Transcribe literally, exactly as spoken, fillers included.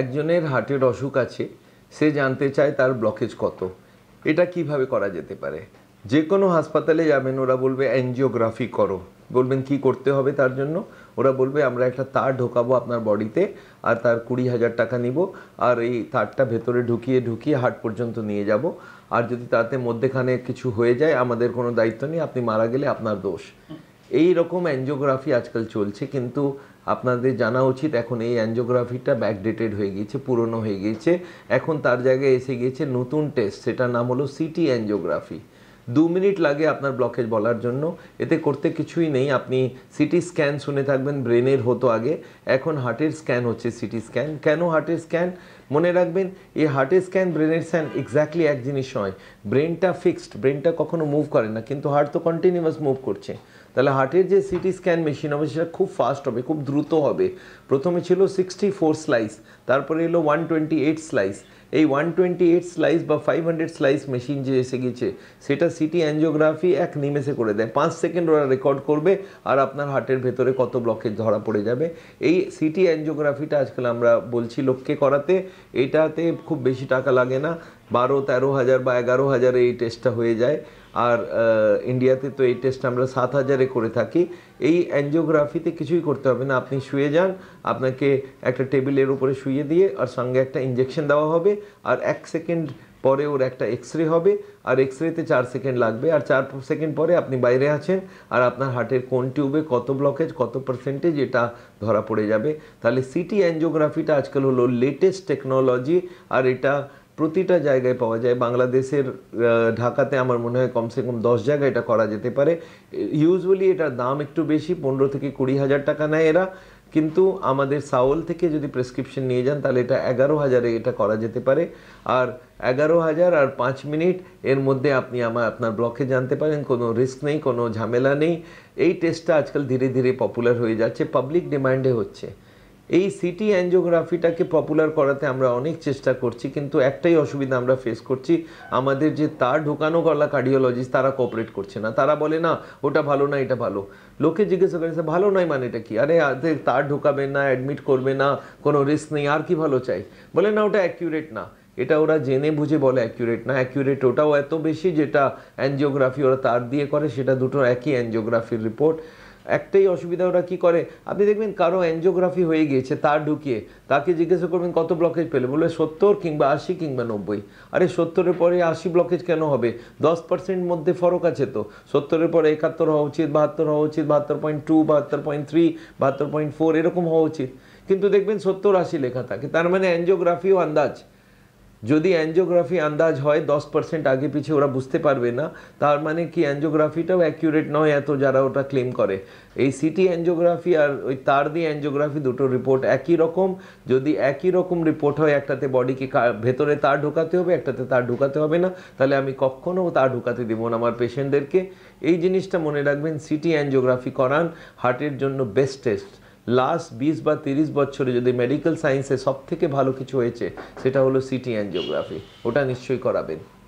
একজনের হার্টের অসুখ আছে সে জানতে চায় তার ব্লকেজ কত এটা কিভাবে করা যেতে পারে যে কোনো হাসপাতালে যাবেন ওরা বলবে অ্যাঞ্জিওগ্রাফি করো বলবেন কি করতে হবে তার জন্য ওরা বলবে আমরা একটা তার ঢোকাবো আপনার বডিতে আর তার কুড়ি হাজার টাকা নিব আর এই তারটা ভেতরে ঢুকিয়ে ঢুকিয়ে হার্ট পর্যন্ত নিয়ে যাব আর যদি তাতে মধ্যখানে কিছু হয়ে যায় আমাদের কোনো দায়িত্ব নেই আপনি মারা গেলে আপনার দোষ এই রকম অ্যাঞ্জিওগ্রাফি আজকাল চলছে কিন্তু আপনাদের জানা উচিত এখন এই অ্যাঞ্জিওগ্রাফিটা ব্যাকডেটেড হয়ে গিয়েছে পুরনো হয়ে গিয়েছে এখন তার জায়গায় এসে গিয়েছে নতুন টেস্ট সেটার নাম হলো সিটি অ্যাঞ্জিওগ্রাফি दो मिनट लागे आपनर ब्लॉकेज बोलार जन्नो एते करते किछुई नहीं आपनी सीटी स्कैन शुने थाकबेन ब्रेनेर होतो आगे एखन हार्टेर स्कैन होच्छे सीटी स्कैन केन हार्टेर स्कैन मने राखबेन ए हार्टेर स्कैन ब्रेनेर स्कैन एक्जैक्टली एक जिनिस नय ब्रेनटा फिक्सड ब्रेनटा कखनो मुव करे ना किन्तु हार्ट तो कन्टिन्यूअस मुव करछे তাহলে হার্টের যে সিটি স্ক্যান মেশিন হবে সেটা খুব ফাস্ট হবে খুব দ্রুত হবে প্রথমে ছিল সিক্সটি ফোর স্লাইস তারপরে এলো ওয়ান টুয়েন্টি এইট স্লাইস এই ওয়ান টুয়েন্টি এইট স্লাইস বা ফাইভ হান্ড্রেড স্লাইস মেশিন যে এসে গেছে সেটা সিটি অ্যাঞ্জিওগ্রাফি এক নিমেষে করে দেয় পাঁচ সেকেন্ড ওরা রেকর্ড করবে আর আপনার হার্টের ভেতরে কত ব্লকেজ ধরা পড়ে যাবে এই সিটি অ্যাঞ্জিওগ্রাফিটা আজকাল আমরা বলছি লোককে করাতে এটাতে খুব বেশি টাকা লাগে না बारो तेरो हज़ार बा एगारो हज़ार ये टेस्टा हो जाए और इंडिया तो ये टेस्ट आमरा सात हज़ारे करे थाकी ये एंजियोग्राफीते किछुई करते होबे ना आपनी शुए जान आपनाके एकटा टेबिलेर उपरे शुए दिए और संगे एकटा इंजेक्शन देवा होबे और एक सेकेंड পরে ওর একটা এক্সরে হবে আর এক্সরেতে চার সেকেন্ড লাগবে আর চার সেকেন্ড পরে আপনি বাইরে আছেন আর আপনার হার্টের কোন টিউবে কত ব্লকেজ কত পার্সেন্টেজ এটা ধরা পড়ে যাবে তাহলে সিটি অ্যাঞ্জিওগ্রাফিটা আজকাল হলো লেটেস্ট টেকনোলজি আর এটা প্রতিটা জায়গায় পাওয়া যায় বাংলাদেশের ঢাকাতে আমার মনে হয় কমসে কম দশ জায়গায় এটা করা যেতে পারে ইউজুয়ালি এটার দাম একটু বেশি পনেরো থেকে কুড়ি হাজার টাকা নেয় এরা কিন্তু আমাদের সাউল থেকে যদি প্রেসক্রিপশন নিয়ে যান তাহলে এটা এগারো হাজারে এটা করা যেতে পারে আর এগারো হাজার আর পাঁচ মিনিট এর মধ্যে আপনি আমার আপনার ব্লকে জানতে পারেন কোনো রিস্ক নেই কোনো ঝামেলা নেই এই টেস্টটা আজকাল ধীরে ধীরে পপুলার হয়ে যাচ্ছে পাবলিক ডিমান্ডে হচ্ছে এই সিটি অ্যাঞ্জিওগ্রাফিটাকে পপুলার করাতে আমরা অনেক চেষ্টা করছি কিন্তু একটাই অসুবিধা আমরা ফেস করছি আমাদের যে তার ঢোকানো গলা কার্ডিওলজিস্ট তারা কোঅপারেট করছে না তারা বলে না ওটা ভালো না এটা ভালো লোকে জিজ্ঞাসা করে ভালো নয় মানে এটা কি আরে তার ঢোকাবে না অ্যাডমিট করবে না কোনো রিস্ক নেই আর কি ভালো চাই বলে না ওটা অ্যাকিউরেট না এটা ওরা জেনে বুঝে বলে অ্যাকিউরেট না অ্যাকিউরেট ওটাও এত বেশি যেটা অ্যাঞ্জিওগ্রাফি ওরা তার দিয়ে করে সেটা দুটো একই অ্যাঞ্জিওগ্রাফির রিপোর্ট একটাই অসুবিধা ওরা কি করে আপনি দেখবেন কারো অ্যাঞ্জিওগ্রাফি হয়ে গিয়েছে তার ঢুকিয়ে তাকে জিজ্ঞাসা করবেন কত ব্লকেজ পেলে বলবে সত্তর কিংবা আশি কিংবা নব্বই আরে সত্তরের পরে আশি ব্লকেজ কেন হবে দশ পার্সেন্ট মধ্যে ফরক আছে তো সত্তরের পরে একাত্তর হওয়া উচিত বাহাত্তর হওয়া উচিত বাহাত্তর পয়েন্ট টু বাহাত্তর পয়েন্ট থ্রি বাহাত্তর পয়েন্ট ফোর এরকম হওয়া উচিত কিন্তু দেখবেন সত্তর আশি লেখা থাকে তার মানে অ্যাঞ্জিওগ্রাফিও আন্দাজ যদি অ্যাঞ্জিওগ্রাফি আন্দাজ হয় দশ পার্সেন্ট আগে পিছিয়ে ওরা বুঝতে পারবে না তার মানে কি অ্যাঞ্জিওগ্রাফিটাও অ্যাকিউরেট নয় এত যারা ওটা ক্লেম করে এই সিটি অ্যাঞ্জিওগ্রাফি আর ওই তার দিয়ে অ্যাঞ্জিওগ্রাফি দুটো রিপোর্ট একই রকম যদি একই রকম রিপোর্ট হয় একটাতে বডিকে ভেতরে তার ঢোকাতে হবে একটাতে তার ঢোকাতে হবে না তাহলে আমি কখনও তার ঢোকাতে দেবো না আমার পেশেন্টদেরকে এই জিনিসটা মনে রাখবেন সিটি অ্যাঞ্জিওগ্রাফি করান হার্টের জন্য বেস্ট টেস্ট लास्ट बीस बा तीस बच्चों जो मेडिकल साइंस सब थे के भालो किछु होयेछे सेटा होलो सीटी एंजियोग्राफी ओटा निश्चय कराबेन।